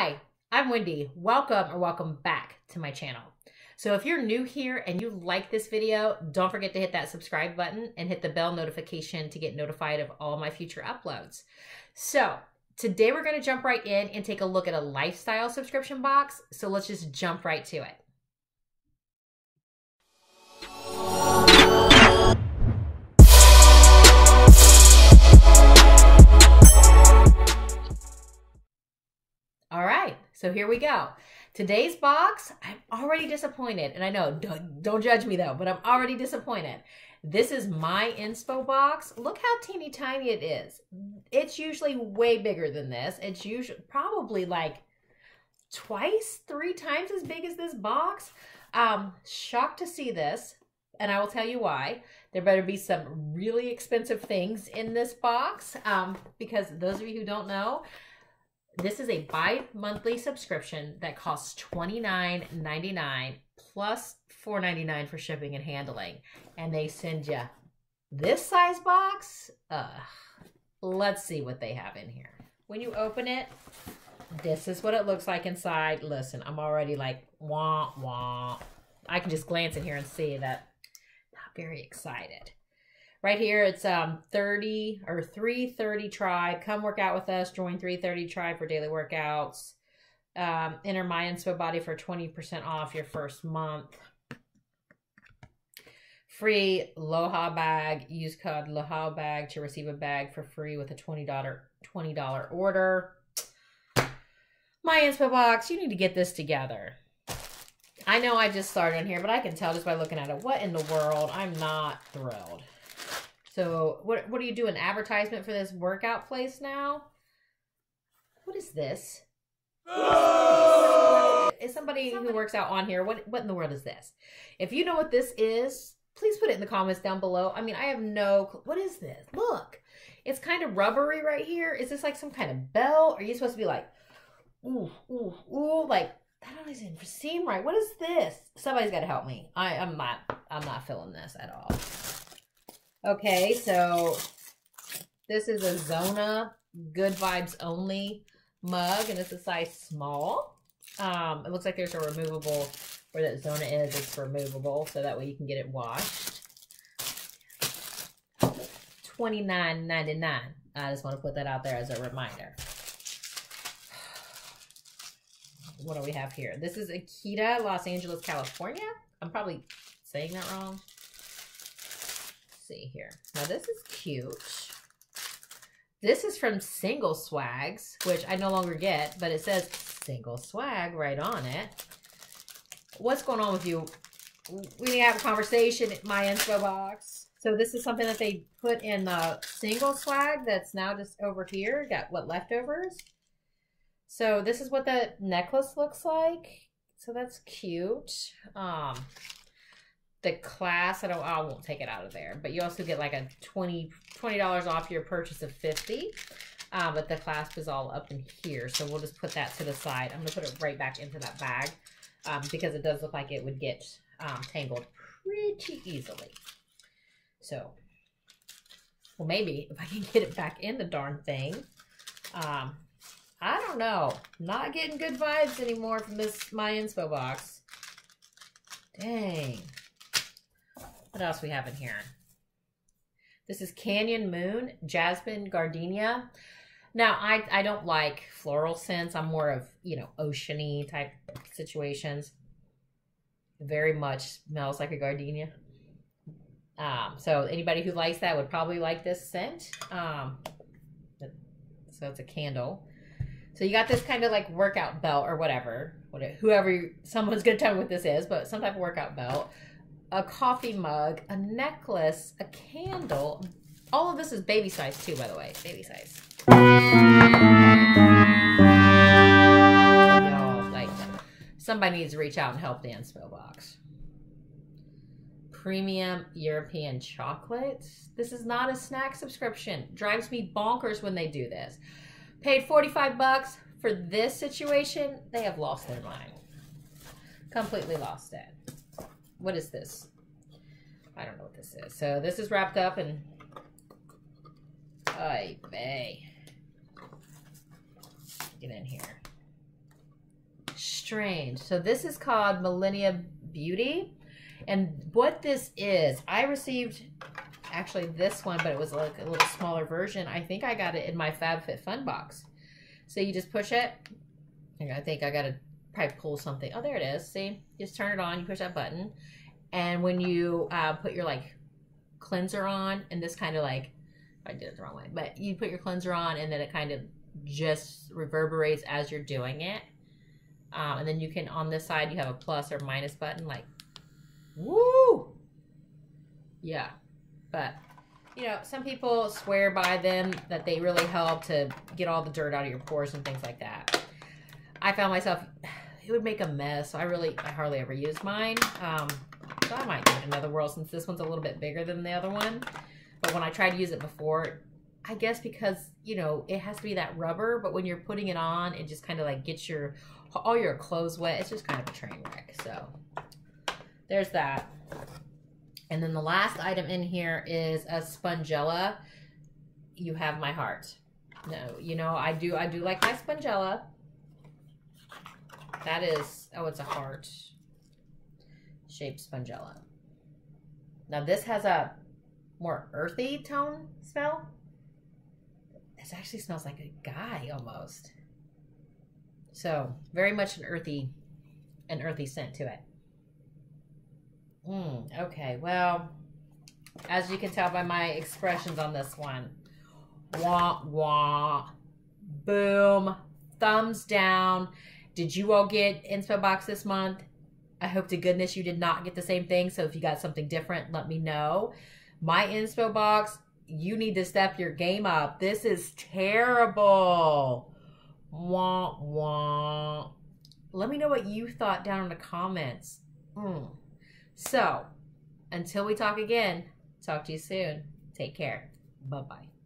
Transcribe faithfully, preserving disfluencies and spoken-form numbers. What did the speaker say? Hi, I'm Wendy. Welcome or welcome back to my channel. So if you're new here and you like this video, don't forget to hit that subscribe button and hit the bell notification to get notified of all my future uploads. So today we're going to jump right in and take a look at a lifestyle subscription box. So let's just jump right to it. All right, so here we go. Today's box, I'm already disappointed. And I know, don't, don't judge me though, but I'm already disappointed. This is My Inspo Box. Look how teeny tiny it is. It's usually way bigger than this. It's usually probably like twice, three times as big as this box. Um, shocked to see this, and I will tell you why. There better be some really expensive things in this box um, because those of you who don't know, this is a bi-monthly subscription that costs twenty-nine ninety-nine plus four ninety-nine for shipping and handling. And they send you this size box. Uh, let's see what they have in here. When you open it, this is what it looks like inside. Listen, I'm already like, wah, wah. I can just glance in here and see that I'm not very excited. Right here, it's um thirty or three thirty try. Come work out with us. Join three thirty try for daily workouts. Um, enter My Inspo Body for twenty percent off your first month. Free Loha bag. Use code Loha bag to receive a bag for free with a twenty dollar order. My Inspo Box, you need to get this together. I know I just started on here, but I can tell just by looking at it. What in the world? I'm not thrilled. So what, what do you do, an advertisement for this workout place now? What is this? Oh! Is somebody, somebody who works out on here, what, what in the world is this? If you know what this is, please put it in the comments down below. I mean, I have no, what is this? Look, it's kind of rubbery right here. Is this like some kind of bell? Are you supposed to be like, ooh, ooh, ooh, like, that doesn't seem right. What is this? Somebody's got to help me. I, I'm not, I'm not feeling this at all. Okay, so this is a Zona Good Vibes Only mug, and it's a size small. Um, it looks like there's a removable, where that Zona is, it's removable, so that way you can get it washed. twenty-nine ninety-nine. I just want to put that out there as a reminder. What do we have here? This is Akita, Los Angeles, California. I'm probably saying that wrong. See here. Now this is cute. This is from Single Swags, which I no longer get, but it says Single Swag right on it. What's going on with you? We need to have a conversation at My Inspo Box. So this is something that they put in the Single Swag that's now just over here. Got what, leftovers? So this is what the necklace looks like. So that's cute. Um, The class, I don't, I won't take it out of there, but you also get like a twenty dollars off your purchase of fifty. Uh, but the clasp is all up in here, so we'll just put that to the side. I'm gonna put it right back into that bag um, because it does look like it would get um, tangled pretty easily. So, well, maybe if I can get it back in the darn thing. Um, I don't know. Not getting good vibes anymore from this My Inspo Box. Dang. What else we have in here? This is Canyon Moon, Jasmine Gardenia. Now, I, I don't like floral scents. I'm more of, you know, ocean-y type situations. Very much smells like a gardenia. Um, so anybody who likes that would probably like this scent. Um, so it's a candle. So you got this kind of like workout belt or whatever. whatever whoever, someone's going to tell me what this is, but some type of workout belt. A coffee mug, a necklace, a candle. All of this is baby size too, by the way. Baby size. Y'all, like, somebody needs to reach out and help the Inspo Box. Premium European chocolates. This is not a snack subscription. Drives me bonkers when they do this. Paid forty-five bucks for this situation. They have lost their mind. Completely lost it. What is this? I don't know what this is. So this is wrapped up in, ay, bay. Get in here. strange. So this is called Millennia Beauty. And what this is, I received actually this one, but it was like a little smaller version. I think I got it in my FabFitFun box. So you just push it. I think I got to probably pull something. Oh, there it is. See, just turn it on. You push that button. And when you uh, put your like cleanser on, and this kind of like, I did it the wrong way, but you put your cleanser on and then it kind of just reverberates as you're doing it. Um, and then you can, on this side, you have a plus or minus button, like, woo! Yeah, but, you know, some people swear by them that they really help to get all the dirt out of your pores and things like that. I found myself, it would make a mess, so I really, I hardly ever use mine. Um, so I might give it another whirl since this one's a little bit bigger than the other one. But when I tried to use it before, I guess because, you know, it has to be that rubber, but when you're putting it on, it just kind of like gets your, all your clothes wet. It's just kind of a train wreck. So there's that. And then the last item in here is a Spongella. You have my heart. No, you know, I do, I do like my Spongella. That is, oh, it's a heart shaped Spongella. Now this has a more earthy tone smell. This actually smells like a guy almost. So very much an earthy, an earthy scent to it. Mm, okay, well, as you can tell by my expressions on this one, wah, wah, boom, thumbs down. Did you all get Inspo Box this month? I hope to goodness you did not get the same thing. So if you got something different, let me know. My Inspo Box, you need to step your game up. This is terrible. Wah, wah. Let me know what you thought down in the comments. Mm. So, until we talk again, talk to you soon. Take care. Bye-bye.